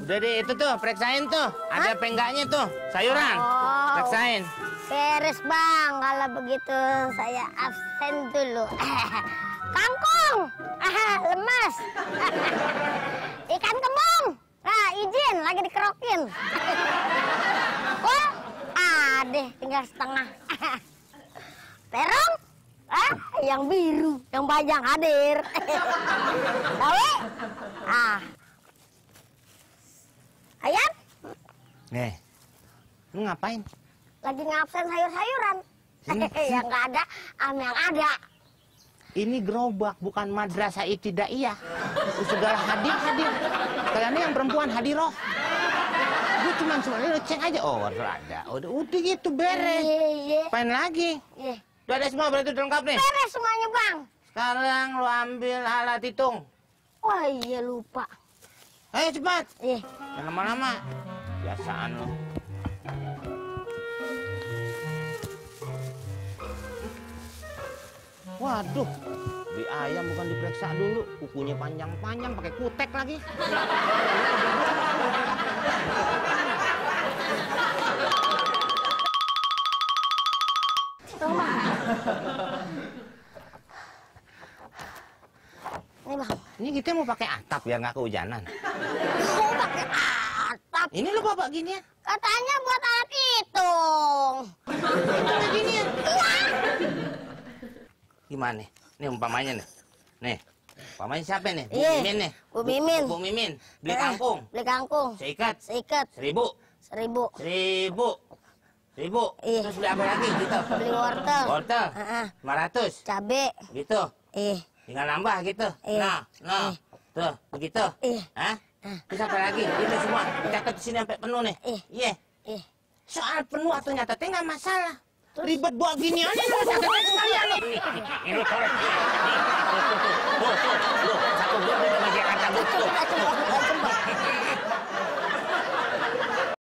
Udah deh, itu tuh, periksain tuh. Ada penggaknya tuh, sayuran. Oh. Periksain. Beres, Bang. Kalau begitu saya absen dulu. Kangkung. Lemas. Ikan kembung. Nah, izin. Lagi dikerokin. Kol. Adeh, tinggal setengah. Terong. Yang biru. Yang panjang hadir. Tahu? Ayam? Nih. Lu ngapain? Lagi ngabsen sayur-sayuran. Yang nggak ada, yang ada. Ini gerobak, bukan madrasah ibtidaiyah. Segala hadir. Kalian yang perempuan hadiroh. Gue cuma sebenarnya cek aja. Oh, ada. Udah gitu beres. Pain lagi. Udah ada semua, berarti udah lengkap nih. Beres semuanya, Bang. Sekarang lu ambil alat hitung. Wah, iya lupa. Ayo cepat. Jangan lama-lama. Biasaan lu. Waduh, di ayam bukan diperiksa dulu, kukunya panjang-panjang, pakai kutek lagi. Tuh, Bang. Ini, Bang. Ini kita mau pakai atap biar nggak kehujanan. Mau pakai atap? Ini lu bapak gini ya? Katanya buat alat hitung. Hitungnya gini ya? Iya. Gimana nih? Nih umpamanya nih. Nih. Umpamanya siapa nih? Bu Mimin nih. Bu Mimin. Beli kangkung. Seikat. Seribu. Seribu. Terus beli apa lagi gitu? Beli wortel. 500. Cabe. Gitu. Tinggal nambah gitu. Nah. Tuh, begitu. Hah? Terus apa lagi? Ini semua. Catat di sini sampai penuh nih. Soal penuh atau nyatetnya nggak masalah. Ribet buat gini aja lu catatnya sekalian lu. Ini lu korek. Satu gue udah sama Jakarta.